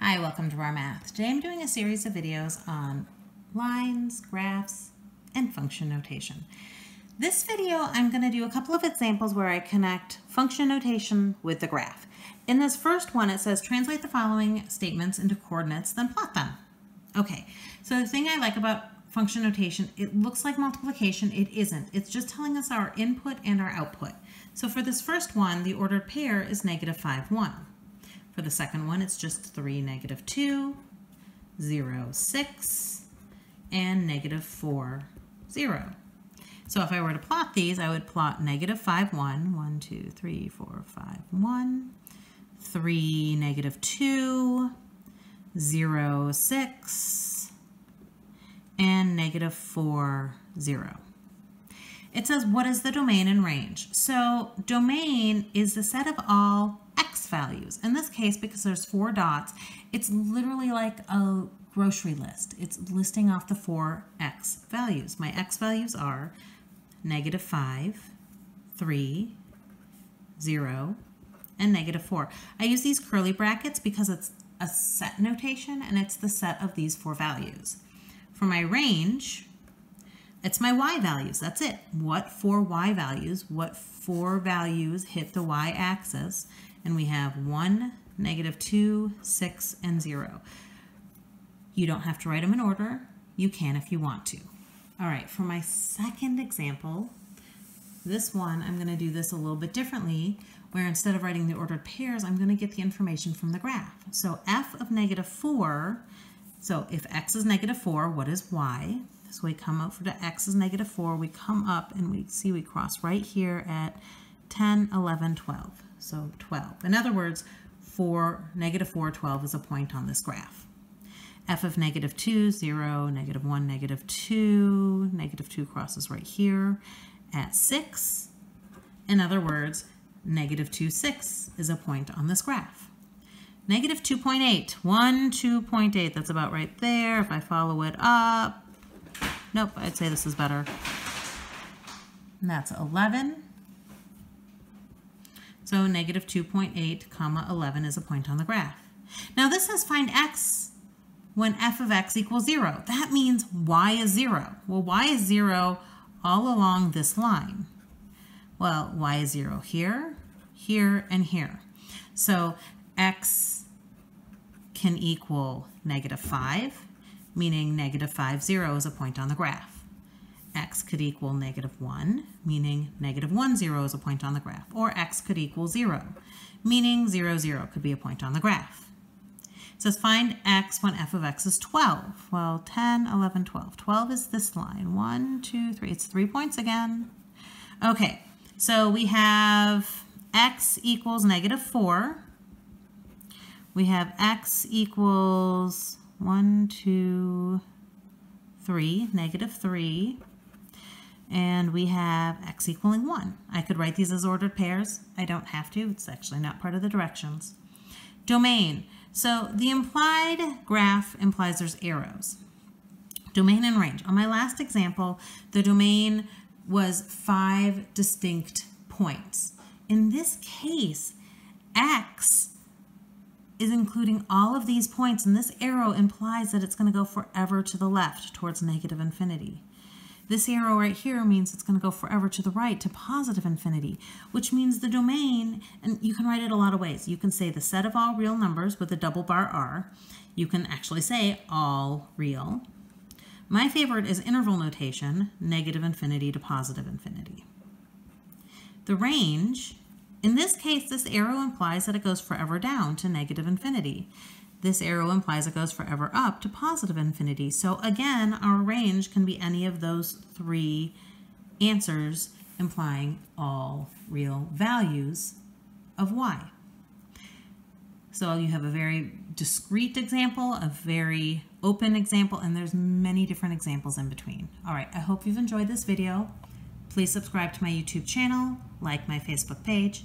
Hi, welcome to Rahr Math. Today I'm doing a series of videos on lines, graphs, and function notation. This video I'm going to do a couple of examples where I connect function notation with the graph. In this first one it says translate the following statements into coordinates, then plot them. Okay, so the thing I like about function notation, it looks like multiplication, it isn't. It's just telling us our input and our output. So for this first one, the ordered pair is -5, 1. For the second one, it's just 3, -2, 0, 6, and -4, 0. So if I were to plot these, I would plot -5, 1, 1, 2, 3, 4, 5, 1, 3, -2, 0, 6, and -4, 0. It says, what is the domain and range? So domain is the set of all values. In this case, because there's 4 dots, it's literally like a grocery list. It's listing off the 4 x values. My x values are -5, 3, 0, and -4. I use these curly brackets because it's a set notation and it's the set of these 4 values. For my range, it's my y values. That's it. What 4 y values? What 4 values hit the y axis? And we have 1, -2, 6, and 0. You don't have to write them in order. You can if you want to. All right, for my second example, this one, I'm going to do this a little bit differently, where instead of writing the ordered pairs, I'm going to get the information from the graph. So f of -4, so if x is -4, what is y? So we come up to x is -4, we come up and we see we cross right here at 10, 11, 12. So 12. In other words, -4, 12 is a point on this graph. F of -2, 0, -1, -2. -2 crosses right here at 6. In other words, -2, 6 is a point on this graph. -2.8, 1, 2.8, that's about right there. If I follow it up, nope, I'd say this is better. And that's 11. So -2.8, 11 is a point on the graph. Now this says find x when f of x equals 0. That means y is 0. Well, y is 0 all along this line. Well, y is 0 here, here, and here. So x can equal -5, meaning -5, 0 is a point on the graph. X could equal -1, meaning -1, 0 is a point on the graph, or x could equal 0, meaning 0, 0 could be a point on the graph. It says find x when f of x is 12. Well, 10, 11, 12. 12 is this line. 1, 2, 3. It's 3 points again. Okay, so we have x equals -4. We have x equals 1, 2, 3, -3. And we have x equaling 1. I could write these as ordered pairs. I don't have to. It's actually not part of the directions. Domain. So the implied graph implies there's arrows. Domain and range. On my last example, the domain was 5 distinct points. In this case, x is including all of these points, and this arrow implies that it's going to go forever to the left towards -infinity. This arrow right here means it's going to go forever to the right to +infinity, which means the domain, and you can write it a lot of ways. You can say the set of all real numbers with a double bar R. You can actually say all real. My favorite is interval notation, -infinity to +infinity. The range, in this case, this arrow implies that it goes forever down to -infinity. This arrow implies it goes forever up to +infinity. So again, our range can be any of those 3 answers implying all real values of y. So you have a very discrete example, a very open example, and there's many different examples in between. All right, I hope you've enjoyed this video. Please subscribe to my YouTube channel, like my Facebook page,